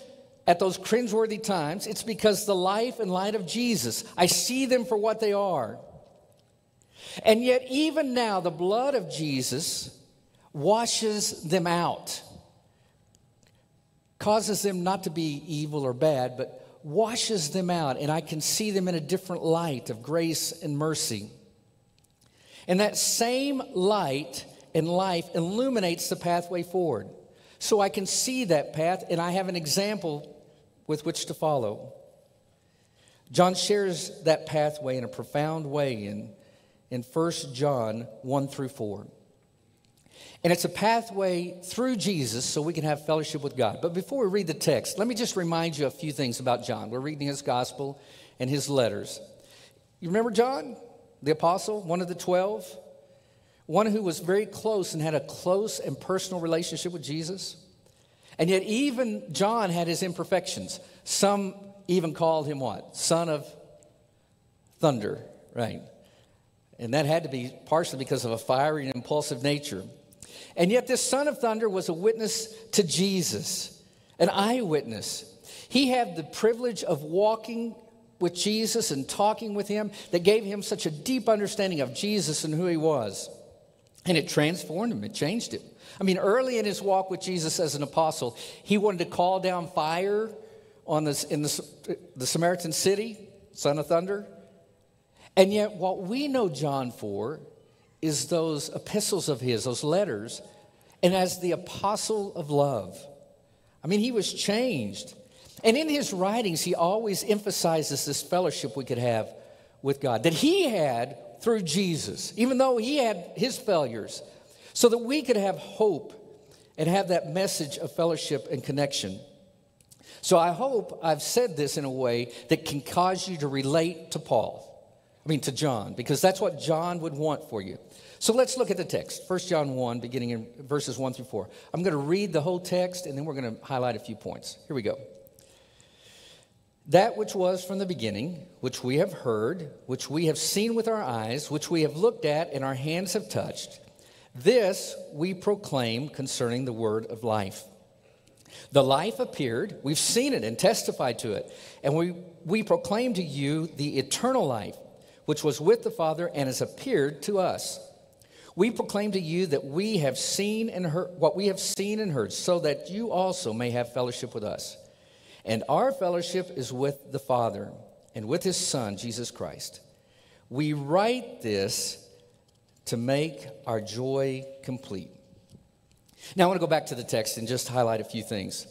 at those cringeworthy times, it's because the life and light of Jesus, I see them for what they are. And yet even now, the blood of Jesus washes them out, causes them not to be evil or bad, but washes them out, and I can see them in a different light of grace and mercy. And that same light and life illuminates the pathway forward. So I can see that path, and I have an example with which to follow. John shares that pathway in a profound way in 1 John 1 through 4. And it's a pathway through Jesus so we can have fellowship with God. But before we read the text, let me just remind you a few things about John. We're reading his gospel and his letters. You remember John? The apostle, one of the 12, one who was very close and had a close and personal relationship with Jesus. And yet even John had his imperfections. Some even called him what? Son of thunder, right? And that had to be partially because of a fiery and impulsive nature. And yet this son of thunder was a witness to Jesus, an eyewitness. He had the privilege of walking with Jesus and talking with him that gave him such a deep understanding of Jesus and who he was. And it transformed him. It changed him. I mean, early in his walk with Jesus as an apostle, he wanted to call down fire on the Samaritan city, son of thunder. And yet what we know John for is those epistles of his, those letters, and as the apostle of love. I mean, he was changed. And in his writings, he always emphasizes this fellowship we could have with God that he had through Jesus, even though he had his failures, so that we could have hope and have that message of fellowship and connection. So I hope I've said this in a way that can cause you to relate to Paul, to John, because that's what John would want for you. So let's look at the text, 1 John 1, beginning in verses 1 through 4. I'm going to read the whole text, and then we're going to highlight a few points. Here we go. That which was from the beginning, which we have heard, which we have seen with our eyes, which we have looked at and our hands have touched, this we proclaim concerning the word of life. The life appeared, we've seen it and testified to it, and we proclaim to you the eternal life, which was with the Father and has appeared to us. We proclaim to you that we have seen and heard what we have seen and heard, so that you also may have fellowship with us. And our fellowship is with the Father and with his Son, Jesus Christ. We write this to make our joy complete. Now, I want to go back to the text and just highlight a few things.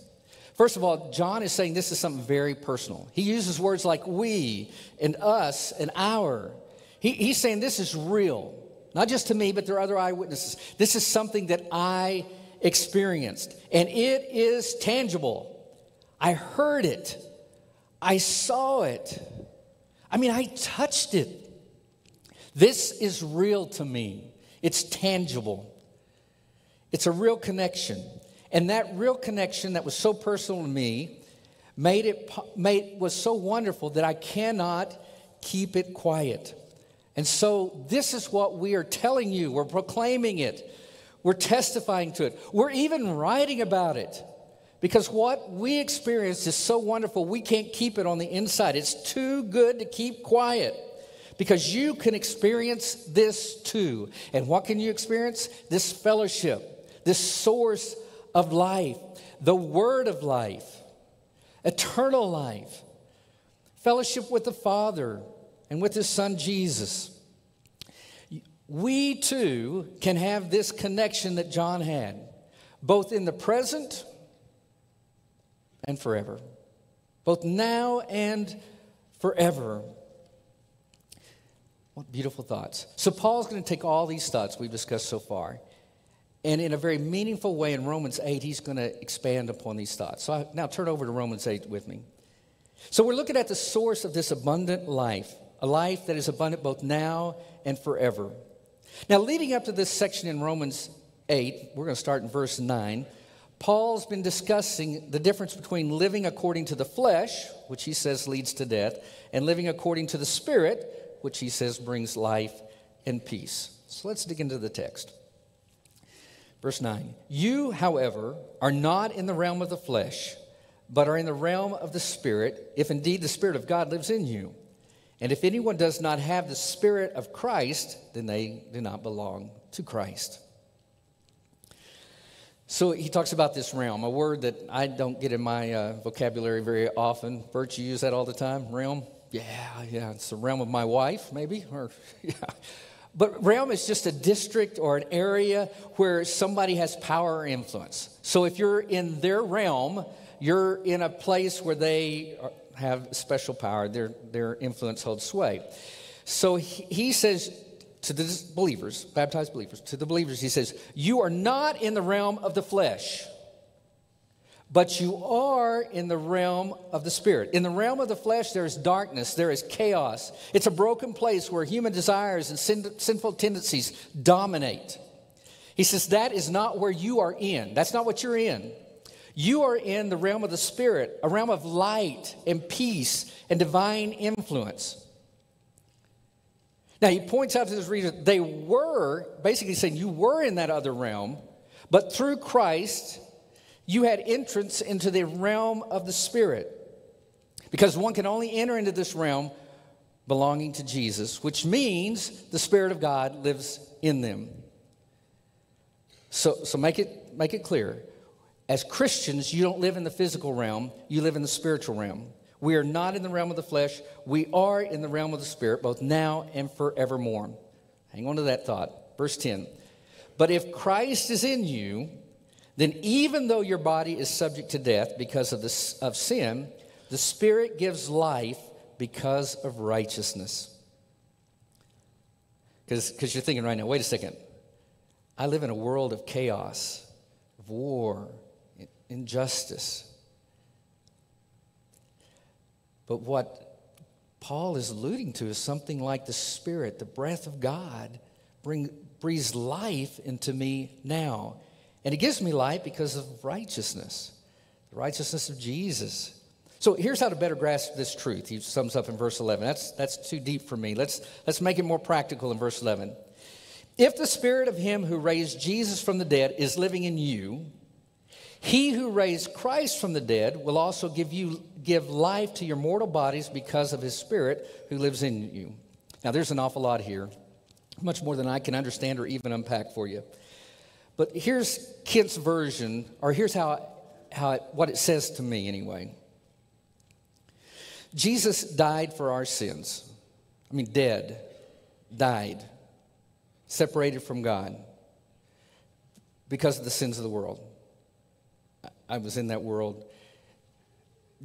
First of all, John is saying this is something very personal. He uses words like we and us and our. He's saying this is real, not just to me, but there are other eyewitnesses. This is something that I experienced, and it is tangible. I heard it. I saw it. I touched it. This is real to me. It's tangible. It's a real connection. And that real connection that was so personal to me was so wonderful that I cannot keep it quiet. And so this is what we are telling you. We're proclaiming it. We're testifying to it. We're even writing about it. Because what we experienced is so wonderful, we can't keep it on the inside. It's too good to keep quiet. Because you can experience this too. And what can you experience? This fellowship, this source of life, the word of life, eternal life, fellowship with the Father and with his Son Jesus. We too can have this connection that John had, both in the present and forever, both now and forever. What beautiful thoughts. So Paul's going to take all these thoughts we've discussed so far, and in a very meaningful way in Romans 8, he's going to expand upon these thoughts. So now turn over to Romans 8 with me. So we're looking at the source of this abundant life, a life that is abundant both now and forever. Now, leading up to this section in Romans 8, we're going to start in verse 9. Paul's been discussing the difference between living according to the flesh, which he says leads to death, and living according to the Spirit, which he says brings life and peace. So let's dig into the text. Verse 9. You, however, are not in the realm of the flesh, but are in the realm of the Spirit, if indeed the Spirit of God lives in you. And if anyone does not have the Spirit of Christ, then they do not belong to Christ. So he talks about this realm, a word that I don't get in my vocabulary very often. Bert, you use that all the time, realm? Yeah, it's the realm of my wife, maybe. But realm is just a district or an area where somebody has power or influence. So if you're in their realm, you're in a place where they have special power. Their influence holds sway. So he says to the believers, baptized believers, to the believers, he says, you are not in the realm of the flesh, but you are in the realm of the Spirit. In the realm of the flesh, there is darkness, there is chaos. It's a broken place where human desires and sinful tendencies dominate. He says that is not where you are in. That's not what you're in. You are in the realm of the Spirit, a realm of light and peace and divine influence. Now, he points out to his reader, they were, basically saying you were in that other realm, but through Christ, you had entrance into the realm of the Spirit, because one can only enter into this realm belonging to Jesus, which means the Spirit of God lives in them. So make it clear. As Christians, you don't live in the physical realm. You live in the spiritual realm. We are not in the realm of the flesh. We are in the realm of the Spirit, both now and forevermore. Hang on to that thought. Verse 10. But if Christ is in you, then even though your body is subject to death because of sin, The Spirit gives life because of righteousness. Because you're thinking right now, wait a second. I live in a world of chaos, of war, injustice. But what Paul is alluding to is something like the Spirit, the breath of God, breathes life into me now. And it gives me life because of righteousness, the righteousness of Jesus. So here's how to better grasp this truth. He sums up in verse 11. That's too deep for me. Let's make it more practical in verse 11. If the Spirit of him who raised Jesus from the dead is living in you, he who raised Christ from the dead will also give life to your mortal bodies because of his Spirit who lives in you. Now, there's an awful lot here, much more than I can understand or even unpack for you. But here's Kent's version, or here's what it says to me anyway. Jesus died for our sins. I mean, dead, died, separated from God because of the sins of the world. I was in that world.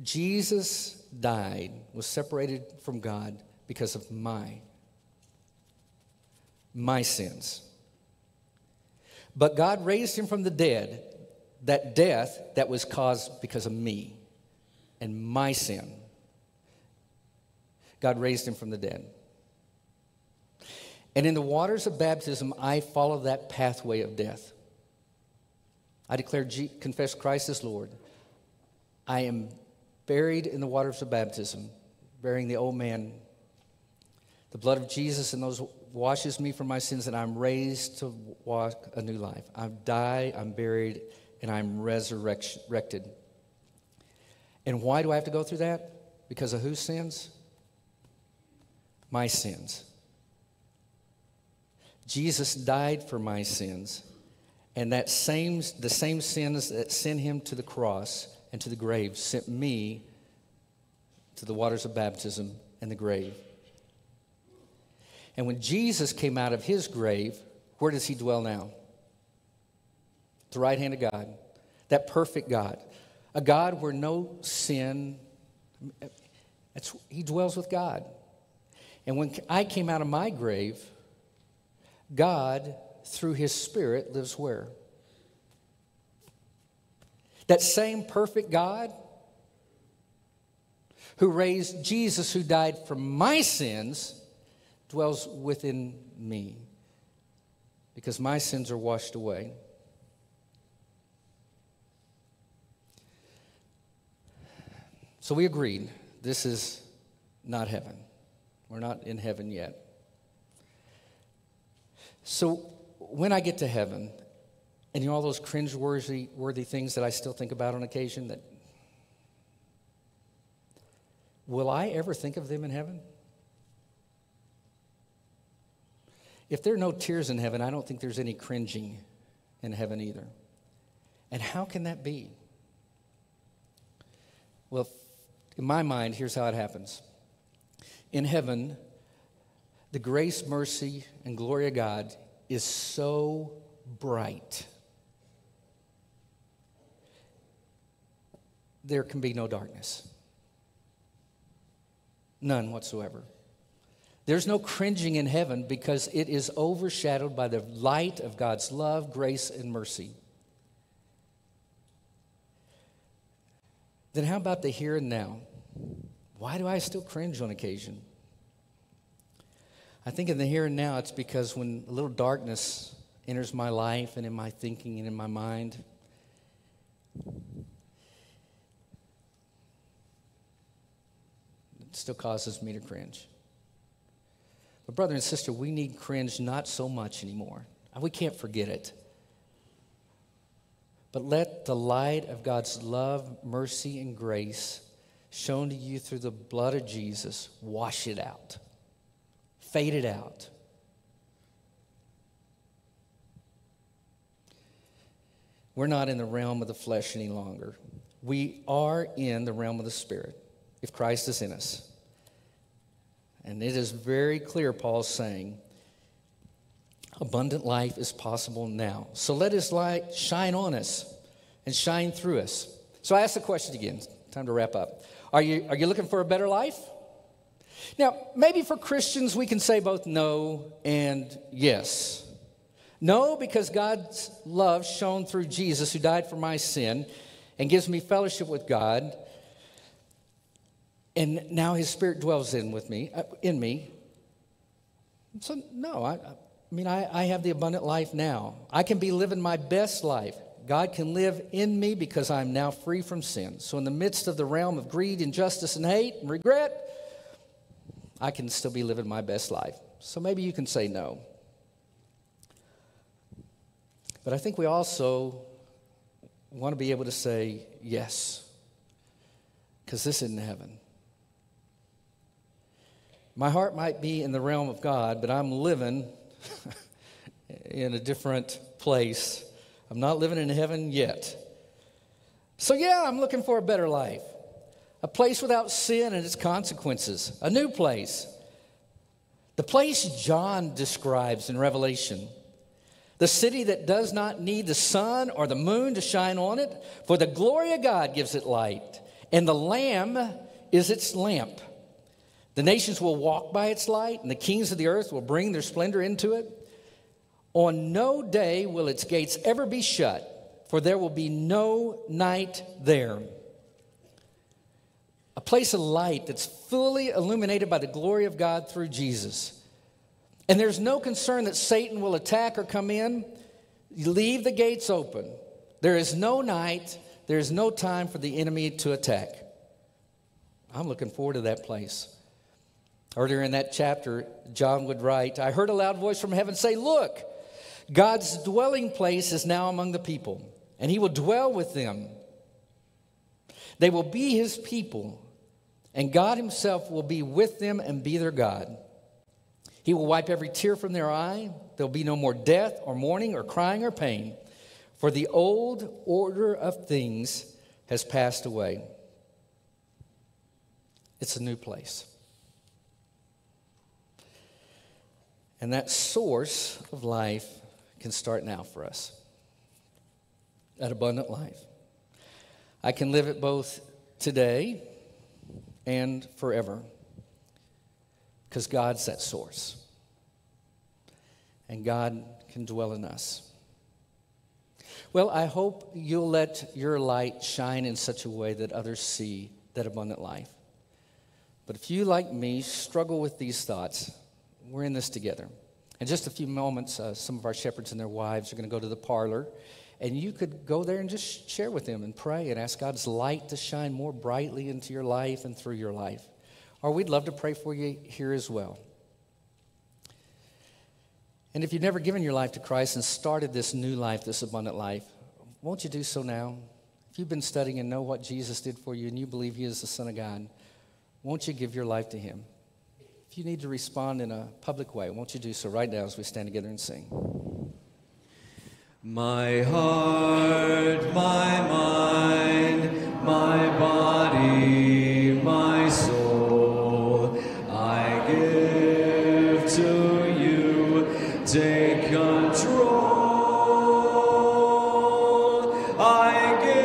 Jesus died, was separated from God because of my sins. But God raised him from the dead, that death that was caused because of me and my sin. God raised him from the dead. And in the waters of baptism, I follow that pathway of death. I declare, confess Christ as Lord. I am buried in the waters of baptism, burying the old man. The blood of Jesus and those washes me from my sins, and I'm raised to walk a new life. I die, I'm buried, and I'm resurrected. And why do I have to go through that? Because of whose sins? My sins. Jesus died for my sins. And the same sins that sent him to the cross and to the grave sent me to the waters of baptism and the grave. And when Jesus came out of his grave, where does he dwell now? At the right hand of God, that perfect God, a God where no sin, he dwells with God. And when I came out of my grave, God, through his Spirit, lives where? That same perfect God who raised Jesus, who died for my sins, dwells within me because my sins are washed away. So we agreed, this is not heaven. We're not in heaven yet. So when I get to heaven, and all those cringe-worthy things that I still think about on occasion, that will I ever think of them in heaven? If there are no tears in heaven, I don't think there's any cringing in heaven either. And how can that be? Well, in my mind, here's how it happens. In heaven, the grace, mercy, and glory of God is so bright. There can be no darkness. None whatsoever. There's no cringing in heaven because it is overshadowed by the light of God's love, grace, and mercy. Then how about the here and now? Why do I still cringe on occasion? I think in the here and now, it's because when a little darkness enters my life and in my thinking and in my mind, it still causes me to cringe. But brother and sister, we need cringe not so much anymore. We can't forget it. But let the light of God's love, mercy, and grace shown to you through the blood of Jesus wash it out. Fade it out. We're not in the realm of the flesh any longer. We are in the realm of the Spirit, if Christ is in us. And it is very clear, Paul's saying, abundant life is possible now. So let his light shine on us and shine through us. So I ask the question again, time to wrap up. Are you looking for a better life? Now, maybe for Christians, we can say both no and yes. No, because God's love shone through Jesus, who died for my sin and gives me fellowship with God. And now his Spirit dwells in me. So, no, I mean, I have the abundant life now. I can be living my best life. God can live in me because I'm now free from sin. So in the midst of the realm of greed, injustice, and hate, and regret, I can still be living my best life. So maybe you can say no. But I think we also want to be able to say yes, because this isn't heaven. My heart might be in the realm of God, but I'm living in a different place. I'm not living in heaven yet. So yeah, I'm looking for a better life. A place without sin and its consequences. A new place. The place John describes in Revelation. The city that does not need the sun or the moon to shine on it, for the glory of God gives it light, and the Lamb is its lamp. The nations will walk by its light, and the kings of the earth will bring their splendor into it. On no day will its gates ever be shut, for there will be no night there. A place of light that's fully illuminated by the glory of God through Jesus. And there's no concern that Satan will attack or come in. You leave the gates open. There is no night. There is no time for the enemy to attack. I'm looking forward to that place. Earlier in that chapter, John would write, I heard a loud voice from heaven say, look, God's dwelling place is now among the people, and he will dwell with them. They will be his people, and God himself will be with them and be their God. He will wipe every tear from their eye. There'll be no more death or mourning or crying or pain, for the old order of things has passed away. It's a new place. And that source of life can start now for us. That abundant life. I can live it both today and forever, because God's that source. And God can dwell in us. Well, I hope you'll let your light shine in such a way that others see that abundant life. But if you, like me, struggle with these thoughts, we're in this together. In just a few moments, some of our shepherds and their wives are going to go to the parlor. And you could go there and just share with them and pray and ask God's light to shine more brightly into your life and through your life. Or we'd love to pray for you here as well. And if you've never given your life to Christ and started this new life, this abundant life, won't you do so now? If you've been studying and know what Jesus did for you and you believe he is the Son of God, won't you give your life to him? If you need to respond in a public way, won't you do so right now as we stand together and sing? My heart, my mind, my body, my soul, I give to you. Take control. I give.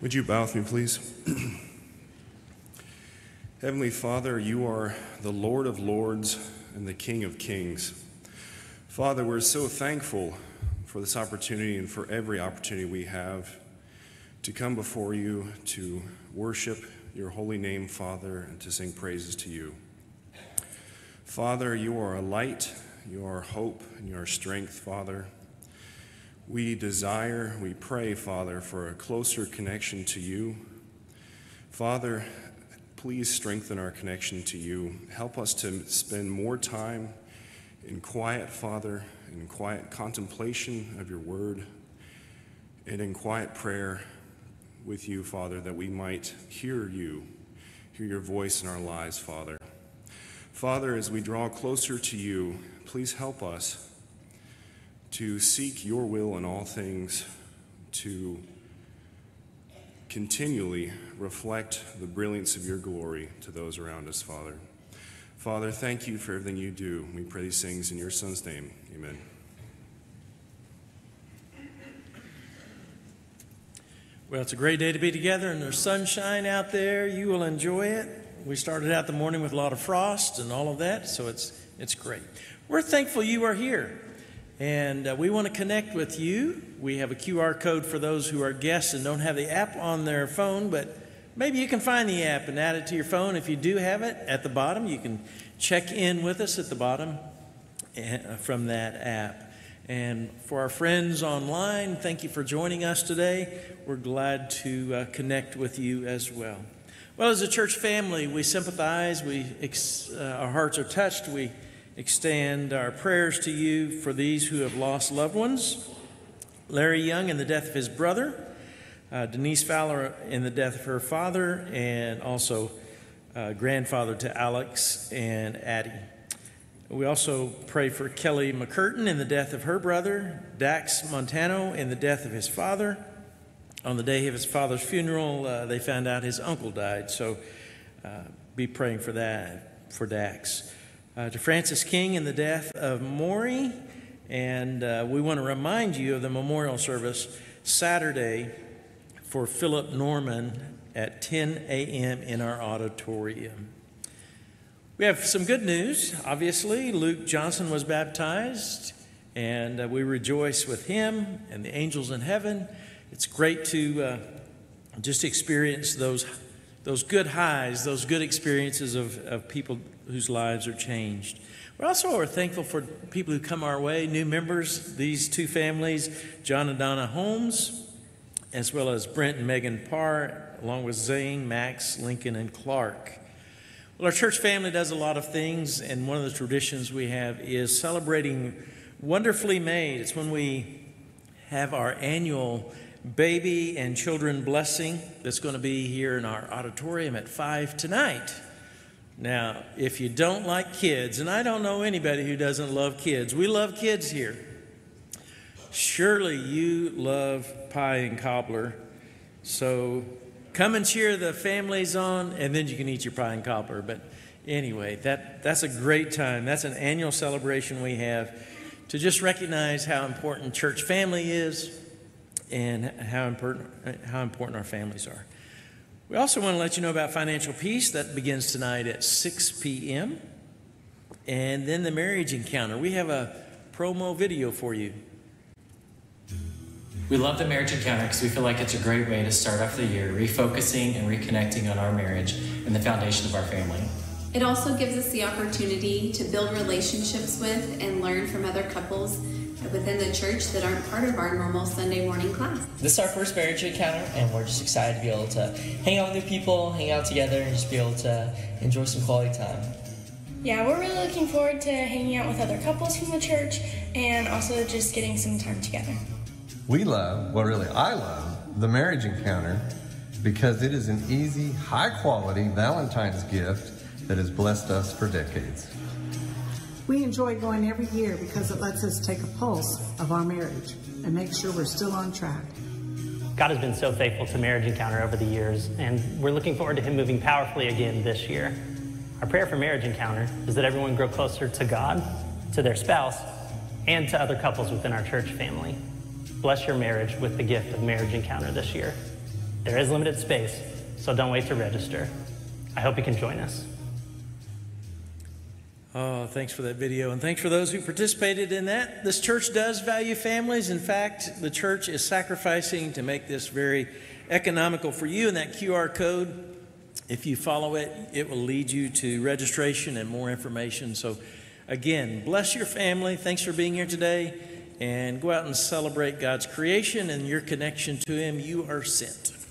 Would you bow with me, please? Heavenly Father, you are the Lord of Lords and the King of Kings. Father, we're so thankful for this opportunity and for every opportunity we have to come before you, to worship your holy name, Father, and to sing praises to you. Father, you are a light, you are hope, and you are strength, Father. We desire, we pray, Father, for a closer connection to you. Father, please strengthen our connection to you. Help us to spend more time in quiet, Father, in quiet contemplation of your word, and in quiet prayer with you, Father, that we might hear you, hear your voice in our lives, Father. Father, as we draw closer to you, please help us to seek your will in all things, to continually reflect the brilliance of your glory to those around us, Father. Father, thank you for everything you do. We pray these things in your Son's name. Amen. Well, it's a great day to be together, and there's sunshine out there. You will enjoy it. We started out the morning with a lot of frost and all of that, so it's great. We're thankful you are here, and we want to connect with you. We have a QR code for those who are guests and don't have the app on their phone, but maybe you can find the app and add it to your phone. If you do have it, at the bottom, you can check in with us at the bottom from that app. And for our friends online, thank you for joining us today. We're glad to connect with you as well. Well, as a church family, we sympathize, our hearts are touched, we extend our prayers to you for these who have lost loved ones. Larry Young in the death of his brother, Denise Fowler in the death of her father, and also grandfather to Alex and Addie. We also pray for Kelly McCurtin in the death of her brother, Dax Montano in the death of his father. On the day of his father's funeral, they found out his uncle died, so be praying for that, for Dax. To Francis King in the death of Maury, and we want to remind you of the memorial service Saturday for Philip Norman at 10 a.m. in our auditorium. We have some good news, obviously. Luke Johnson was baptized, and we rejoice with him and the angels in heaven. It's great to just experience those good highs, those good experiences of people whose lives are changed. We also are thankful for people who come our way, new members, these two families, John and Donna Holmes, as well as Brent and Megan Parr, along with Zane, Max, Lincoln, and Clark. Well, our church family does a lot of things, and one of the traditions we have is celebrating Wonderfully Made. It's when we have our annual baby and children blessing that's going to be here in our auditorium at 5 tonight. Now, if you don't like kids, and I don't know anybody who doesn't love kids. We love kids here. Surely you love pie and cobbler, so come and cheer the families on, and then you can eat your pie and cobbler. But anyway, that's a great time. That's an annual celebration we have to just recognize how important church family is and how important our families are. We also want to let you know about Financial Peace. That begins tonight at 6 p.m. And then the marriage encounter. We have a promo video for you. We love the marriage encounter because we feel like it's a great way to start off the year, refocusing and reconnecting on our marriage and the foundation of our family. It also gives us the opportunity to build relationships with and learn from other couples within the church that aren't part of our normal Sunday morning class. This is our first marriage encounter, and we're just excited to be able to hang out with new people, hang out together, and just be able to enjoy some quality time. Yeah, we're really looking forward to hanging out with other couples from the church and also just getting some time together. We love, well really I love, the marriage encounter because it is an easy, high-quality Valentine's gift that has blessed us for decades. We enjoy going every year because it lets us take a pulse of our marriage and make sure we're still on track. God has been so faithful to Marriage Encounter over the years, and we're looking forward to Him moving powerfully again this year. Our prayer for Marriage Encounter is that everyone grow closer to God, to their spouse, and to other couples within our church family. Bless your marriage with the gift of Marriage Encounter this year. There is limited space, so don't wait to register. I hope you can join us. Oh, thanks for that video, and thanks for those who participated in that. This church does value families. In fact, the church is sacrificing to make this very economical for you, and that QR code If you follow it, it will lead you to registration and more information. So again, bless your family. Thanks for being here today. And go out and celebrate God's creation and your connection to Him. You are sent.